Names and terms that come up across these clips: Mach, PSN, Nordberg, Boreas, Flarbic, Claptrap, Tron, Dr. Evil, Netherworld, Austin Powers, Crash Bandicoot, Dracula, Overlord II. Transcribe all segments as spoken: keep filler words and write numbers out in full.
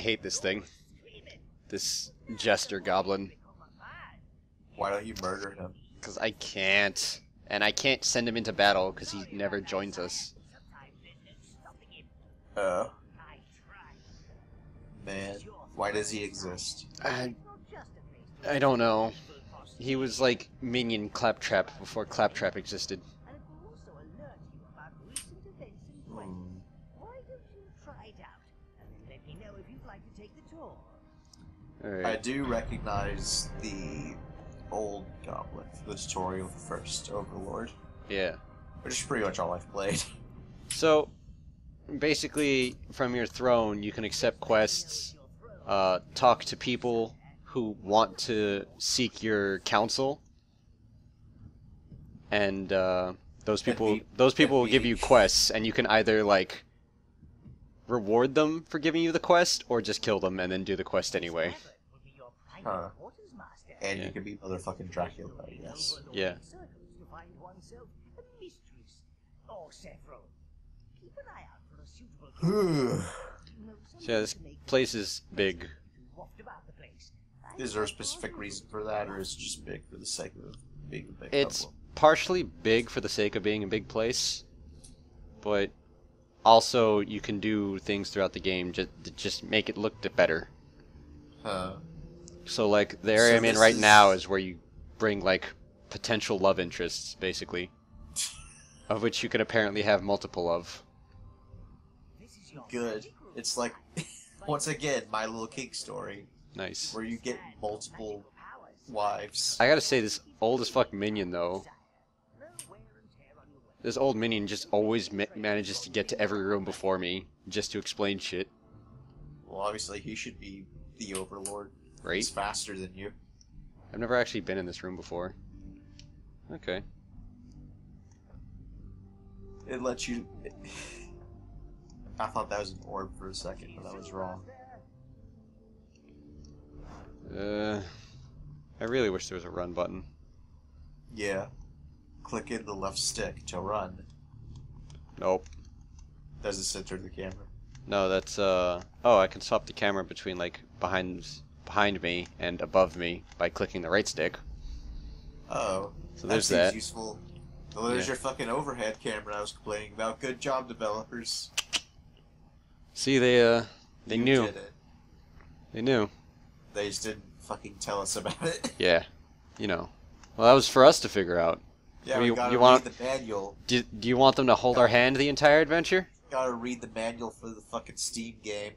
hate this thing. This jester goblin. Why don't you murder him? Because I can't. And I can't send him into battle because he never joins us. Oh. Uh, man. Why does he exist? I, I don't know. He was like minion Claptrap before Claptrap existed. Right. I do recognize the old goblin for the story of the first Overlord. Yeah. Which is pretty much all I've played. So, basically, from your throne, you can accept quests, uh, talk to people who want to seek your counsel, and uh, those people, be, those people will be. give you quests, and you can either, like, reward them for giving you the quest, or just kill them and then do the quest anyway. Huh. And yeah. You can be motherfucking Dracula, I guess. Yeah. So yeah, this place is big. Is there a specific reason for that, or is it just big for the sake of being a big place? It's couple? partially big for the sake of being a big place, but also, you can do things throughout the game just just make it look better. Huh. So, like, the area so I'm in right is... now is where you bring, like, potential love interests, basically. Of which you can apparently have multiple of. Good. It's like, once again, My Little King story. Nice. Where you get multiple wives. I gotta say, this old as fuck minion, though. This old minion just always ma manages to get to every room before me, just to explain shit. Well, obviously he should be the Overlord. Right? He's faster than you. I've never actually been in this room before. Okay. It lets you... I thought that was an orb for a second, but that was wrong. Uh... I really wish there was a run button. Yeah. Click in the left stick to run. Nope. Does it center the camera? No, that's uh. Oh, I can swap the camera between like behind behind me and above me by clicking the right stick. Oh. So there's that. That seems useful. Well, there's yeah. your fucking overhead camera I was complaining about. Good job, developers. See, they uh, they you knew. Did it. They knew. They just didn't fucking tell us about it. Yeah. You know. Well, that was for us to figure out. Yeah, we you, gotta you read want, the manual. Do, do you want them to hold gotta, our hand the entire adventure? Gotta read the manual for the fucking Steam game.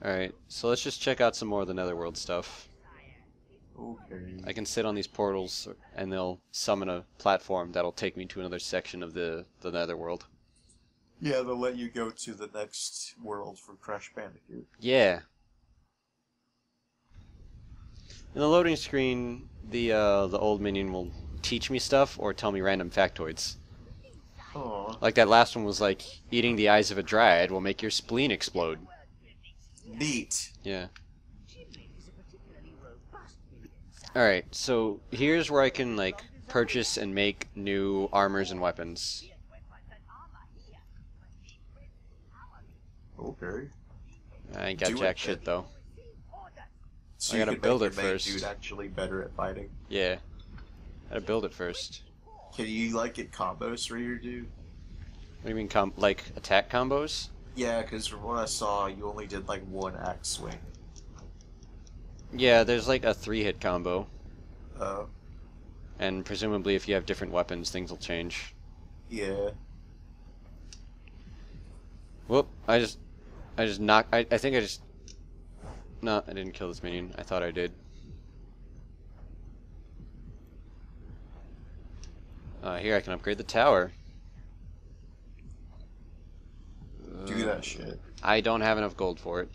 Alright, so let's just check out some more of the Netherworld stuff. Okay. I can sit on these portals, and they'll summon a platform that'll take me to another section of the, the Netherworld. Yeah, they'll let you go to the next world for Crash Bandicoot. Yeah. In the loading screen, the uh, the old minion will teach me stuff or tell me random factoids. Aww. Like that last one was like, eating the eyes of a dryad will make your spleen explode. Neat. Yeah. Alright, so here's where I can like purchase and make new armors and weapons. Okay. I ain't got Do jack shit though. So I gotta build it first. Dude actually better at fighting. Yeah. How to build it first. Can you, like, get combos for your dude? What do you mean, com like, attack combos? Yeah, because from what I saw, you only did, like, one axe swing. Yeah, there's, like, a three-hit combo. Oh. And presumably, if you have different weapons, things will change. Yeah. Whoop, I just... I just knocked... I, I think I just... No, I didn't kill this minion. I thought I did. Uh, here I can upgrade the tower. Do that shit. I don't have enough gold for it.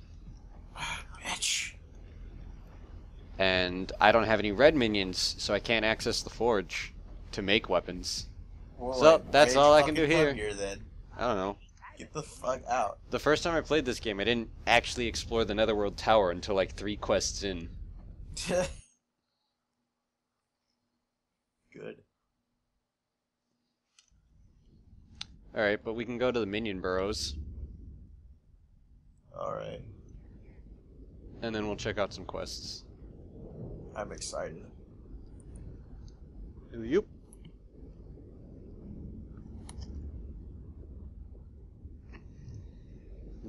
Bitch. And I don't have any red minions, so I can't access the forge to make weapons. Well, so like, that's all I can do here. here then. I don't know. Get the fuck out. The first time I played this game, I didn't actually explore the Netherworld Tower until like three quests in. Good. Alright, but we can go to the minion burrows. Alright. and then we'll check out some quests. I'm excited. Yep.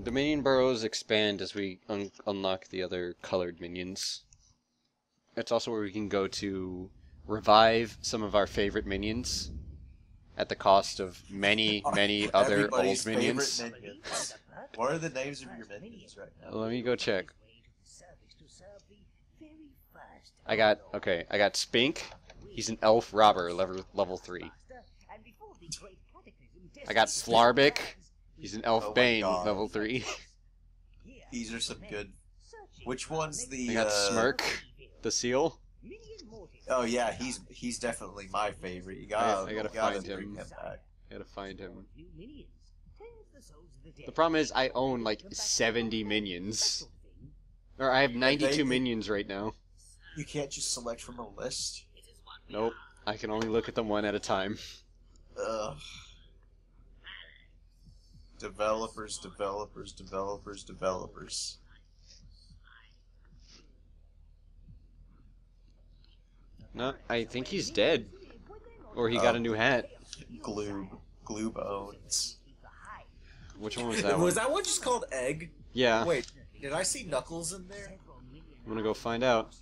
The minion burrows expand as we un unlock the other colored minions. It's also where we can go to revive some of our favorite minions at the cost of many, many other old minions. Minion. What are the names of your minions right now? Let me go check. I got, okay, I got Spink. He's an elf robber, level, level three. I got Flarbic. He's an elf oh bane, level three. These are some good... Which one's the... I got uh... Smirk, the seal. Oh yeah, he's he's definitely my favorite. You gotta, I, I gotta, gotta find him. him I gotta find him. The problem is I own like seventy minions. Or I have ninety-two they, minions right now. You can't just select from a list? Nope. I can only look at them one at a time. Ugh. Developers, developers, developers, developers. No, I think he's dead. Or he um, got a new hat. Gloob. Gloob owns. Which one was that one? Was that one just called Egg? Yeah. Wait, did I see Knuckles in there? I'm gonna go find out.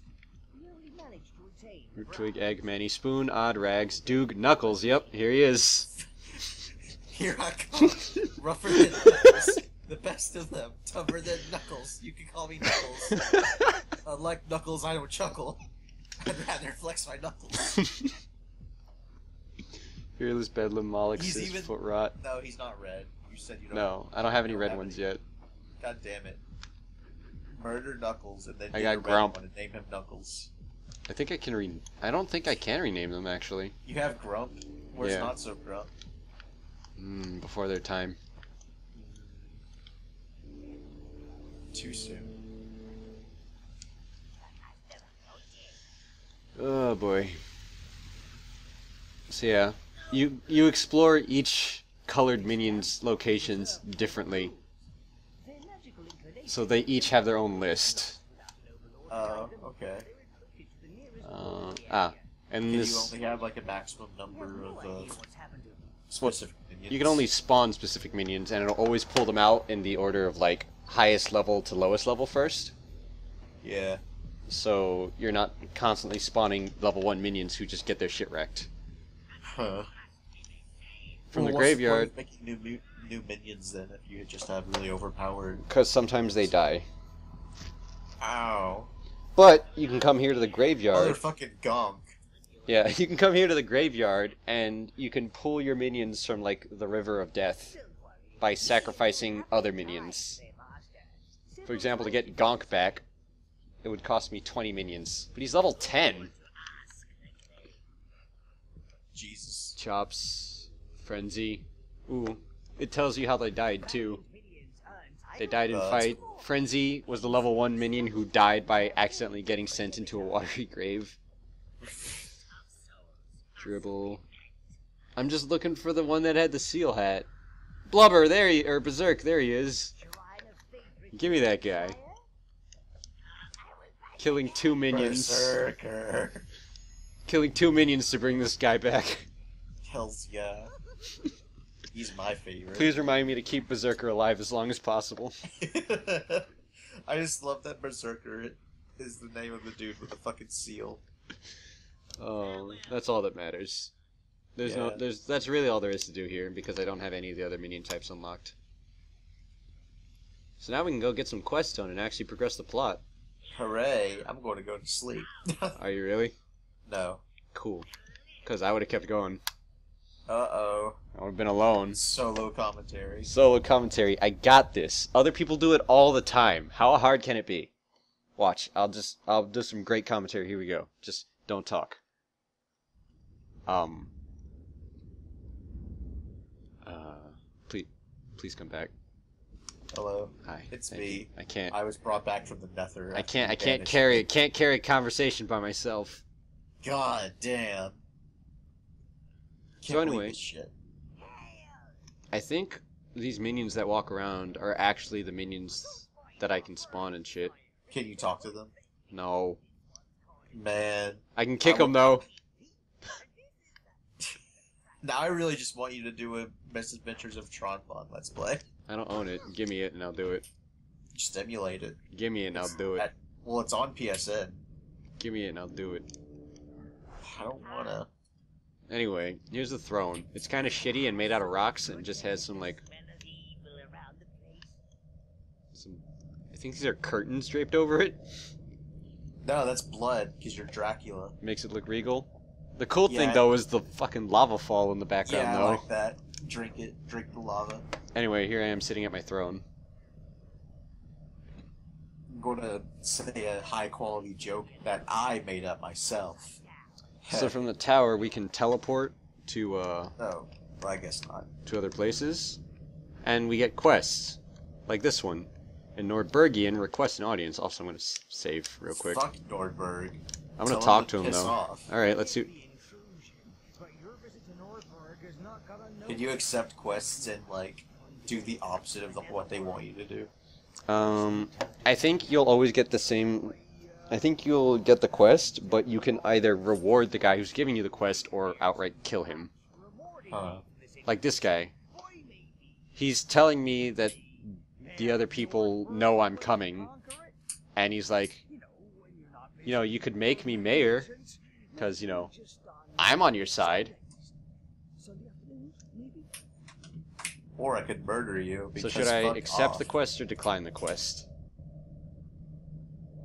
Root Twig, Egg, Manny, Spoon, Odd, Rags, Doog, Knuckles. Yep, here he is. Here I come. Rougher than Knuckles. The best of them. Tougher than Knuckles. You can call me Knuckles. Unlike Knuckles, I don't chuckle. I'd rather flex my knuckles. Fearless Bedlam, Moloch, Sis, Foot Rot. No, he's not red. You said you don't. No, I don't have any don't red have ones any. yet. God damn it! Murder Knuckles, and then I got Grump. And name him Knuckles. I think I can re. I don't think I can rename them actually. You have Grump. Where's yeah. not so Grump? Mm, before their time. Too soon. Oh boy. So yeah, you you explore each colored minion's locations differently, so they each have their own list. Uh, okay. Uh, ah, and can this. You only have like a maximum number of uh, specific minions. You can only spawn specific minions, and it'll always pull them out in the order of like highest level to lowest level first. Yeah. So you're not constantly spawning level one minions who just get their shit wrecked. Huh. From well, the graveyard. The making new new minions then if you just have really overpowered. Because sometimes they die. Ow. But you can come here to the graveyard. Other fucking gonk. Yeah, you can come here to the graveyard and you can pull your minions from like the river of death by sacrificing other minions. For example, to get Gonk back. It would cost me twenty minions. But he's level ten. Jesus. Chops. Frenzy. Ooh. It tells you how they died, too. They died in uh, fight. Frenzy was the level one minion who died by accidentally getting sent into a watery grave. Dribble. I'm just looking for the one that had the seal hat. Blubber, there he... or Berserk, there he is. Give me that guy. Killing two minions. Berserker. Killing two minions to bring this guy back. Hells yeah. He's my favorite. Please remind me to keep Berserker alive as long as possible. I just love that Berserker is the name of the dude with the fucking seal. Oh, that's all that matters. There's yeah. no, there's that's really all there is to do here because I don't have any of the other minion types unlocked. So now we can go get some quests done and actually progress the plot. Hooray, I'm going to go to sleep. Are you really? No. Cool. Because I would have kept going. Uh-oh. I would have been alone. Solo commentary. Solo commentary. I got this. Other people do it all the time. How hard can it be? Watch. I'll just... I'll do some great commentary. Here we go. Just don't talk. Um. Uh. Please, please come back. Hello. Hi. It's I, me. I can't. I was brought back from the Nether. I can't. I can't carry. Can't carry a conversation by myself. God damn. Can't so anyway, this shit. I think these minions that walk around are actually the minions that I can spawn and shit. Can you talk to them? No. Man. I can kick them, though. Now I really just want you to do a Misadventures of Tron mod Let's Play. I don't own it. Give me it and I'll do it. Just emulate it. Give me it and I'll do it. At, well, it's on P S N. Give me it and I'll do it. I don't wanna. Anyway, here's the throne. It's kind of shitty and made out of rocks and just has some, like... some... I think these are curtains draped over it. No, that's blood, because you're Dracula. Makes it look regal. The cool yeah, thing, though, is the fucking lava fall in the background, yeah, though. Yeah, I like that. Drink it. Drink the lava. Anyway, here I am sitting at my throne. I'm going to say a high-quality joke that I made up myself. So from the tower, we can teleport to, uh... oh, well, I guess not. To other places. And we get quests. Like this one. And Nordbergian requests an audience. Also, I'm going to save real quick. Fuck Nordberg. I'm going to talk to him, though. Alright, let's do... Can you accept quests and, like, do the opposite of the, what they want you to do? Um, I think you'll always get the same... I think you'll get the quest, but you can either reward the guy who's giving you the quest or outright kill him. Uh, like this guy. He's telling me that the other people know I'm coming, and he's like, you know, you could make me mayor, because, you know, I'm on your side. Or I could murder you. So should I accept off. the quest or decline the quest?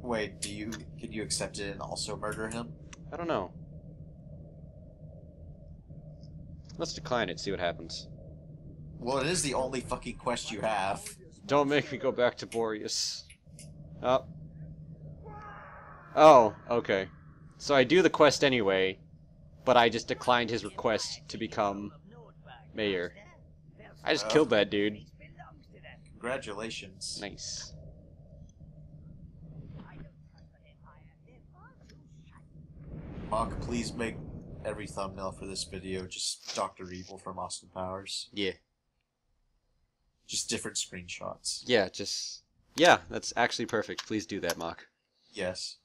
Wait, do you can you accept it and also murder him? I don't know. Let's decline it, see what happens. Well, it is the only fucking quest you have. Don't make me go back to Boreas. Oh. Oh, okay. So I do the quest anyway, but I just declined his request to become mayor. I just oh. killed that dude. Congratulations. Nice. Mach, please make every thumbnail for this video just Doctor Evil from Austin Powers. Yeah. Just different screenshots. Yeah, just... yeah, that's actually perfect. Please do that, Mach. Yes.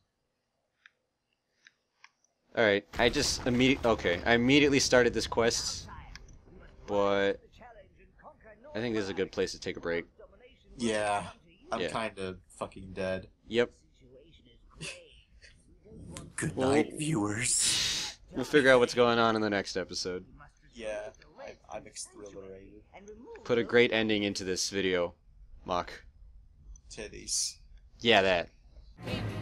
Alright, I just immediately... okay, I immediately started this quest, but... I think this is a good place to take a break. Yeah, I'm yeah. kinda fucking dead. Yep. Good night, we'll, viewers. We'll figure out what's going on in the next episode. Yeah, I, I'm exhilarated. Put a great ending into this video, Mach. Titties. Yeah, that.